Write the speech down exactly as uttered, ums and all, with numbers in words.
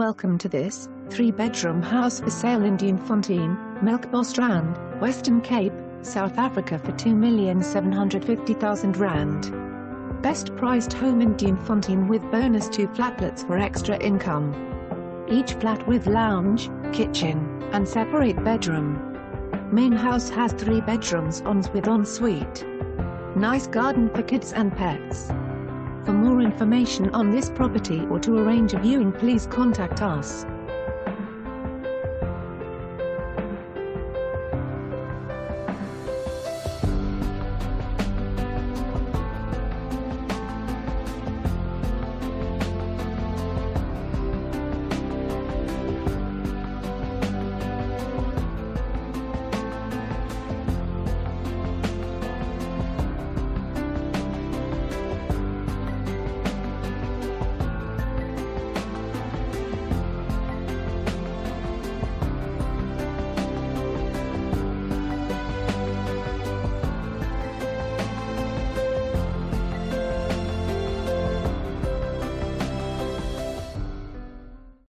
Welcome to this three-bedroom house for sale in Duynefontein, Melkbosstrand, Western Cape, South Africa for two million seven hundred fifty thousand rand. Best priced home in Duynefontein with bonus two flatlets for extra income. Each flat with lounge, kitchen, and separate bedroom. Main house has three bedrooms with ensuite. Nice garden for kids and pets. For more information on this property or to arrange a viewing, please contact us.